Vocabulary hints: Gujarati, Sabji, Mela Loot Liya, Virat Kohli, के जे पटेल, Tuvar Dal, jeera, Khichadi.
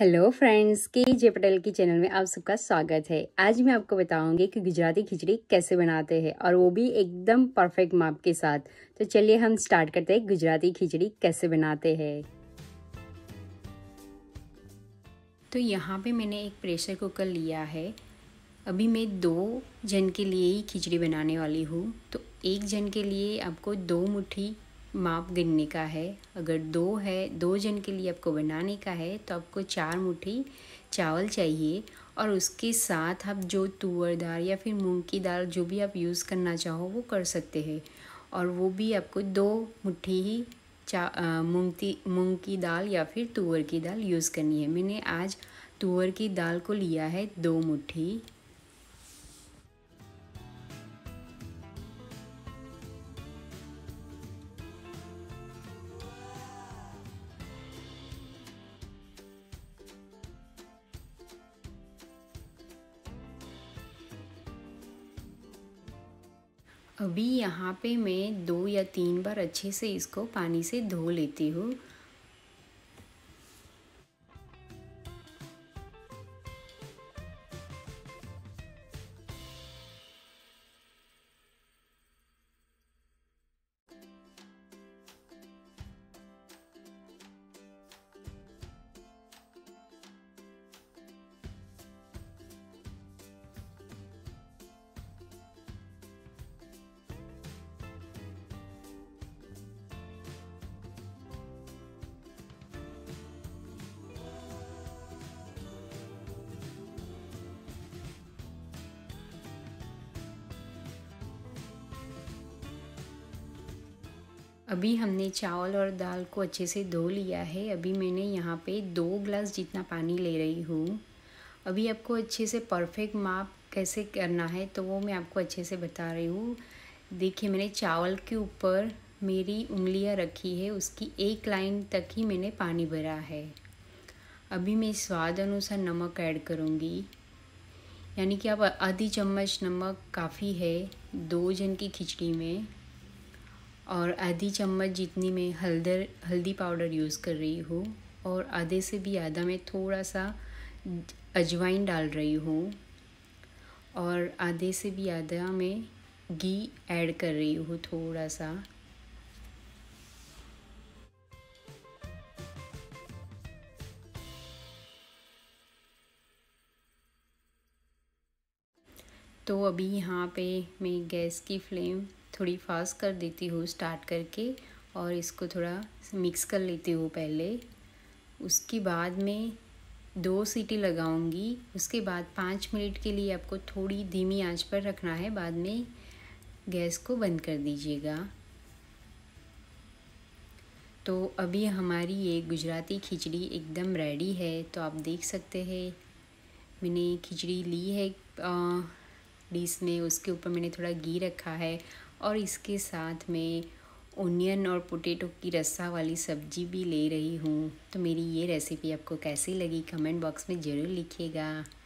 Hello friends, के जे पटेल की channel में आप सबका स्वागत है। आज मैं आपको बताऊंगी कि गुजराती खिचड़ी कैसे बनाते हैं और वो भी एकदम परफेक्ट माप के साथ। तो चलिए हम स्टार्ट करते हैं गुजराती खिचड़ी कैसे बनाते हैं। तो यहाँ पे मैंने एक प्रेशर कुकर लिया है। अभी मैं 2 जन के लिए ही खिचड़ी बनाने वाली हूँ। तो 1 जन के लिए आपको 2 मुट्ठी माप गिनने का है। अगर 2 जन के लिए आपको बनाने का है तो आपको 4 मुट्ठी चावल चाहिए। और उसके साथ आप जो तुवर दाल या फिर मूंग की दाल जो भी आप यूज़ करना चाहो वो कर सकते हैं। और वो भी आपको 2 मुट्ठी ही मूंग की दाल या फिर तुवर की दाल यूज़ करनी है। मैंने आज तुवर की दाल को लिया है 2 मुट्ठी। अभी यहाँ पे मैं 2 या 3 बार अच्छे से इसको पानी से धो लेती हूँ। अभी हमने चावल और दाल को अच्छे से धो लिया है। अभी मैंने यहाँ पे 2 ग्लास जितना पानी ले रही हूँ। अभी आपको अच्छे से परफेक्ट माप कैसे करना है तो वो मैं आपको अच्छे से बता रही हूँ। देखिए, मैंने चावल के ऊपर मेरी उंगलियाँ रखी है, उसकी एक लाइन तक ही मैंने पानी भरा है। अभी मैं स्वाद अनुसार नमक ऐड करूँगी, यानी कि आप आधी चम्मच नमक काफ़ी है 2 जन की खिचड़ी में। और आधी चम्मच जितनी मैं हल्दी पाउडर यूज़ कर रही हूँ। और आधे से भी आधा मैं थोड़ा सा अजवाइन डाल रही हूँ। और आधे से भी आधा मैं घी ऐड कर रही हूँ थोड़ा सा। तो अभी यहाँ पे मैं गैस की फ्लेम थोड़ी फास्ट कर देती हूँ स्टार्ट करके, और इसको थोड़ा मिक्स कर लेती हूँ पहले। उसके बाद में 2 सीटी लगाऊंगी। उसके बाद 5 मिनट के लिए आपको थोड़ी धीमी आंच पर रखना है। बाद में गैस को बंद कर दीजिएगा। तो अभी हमारी ये गुजराती खिचड़ी एकदम रेडी है। तो आप देख सकते हैं, मैंने खिचड़ी ली है डिश में, उसके ऊपर मैंने थोड़ा घी रखा है। और इसके साथ मैं ओनियन और पोटैटो की रस्सा वाली सब्जी भी ले रही हूँ। तो मेरी ये रेसिपी आपको कैसी लगी कमेंट बॉक्स में ज़रूर लिखिएगा।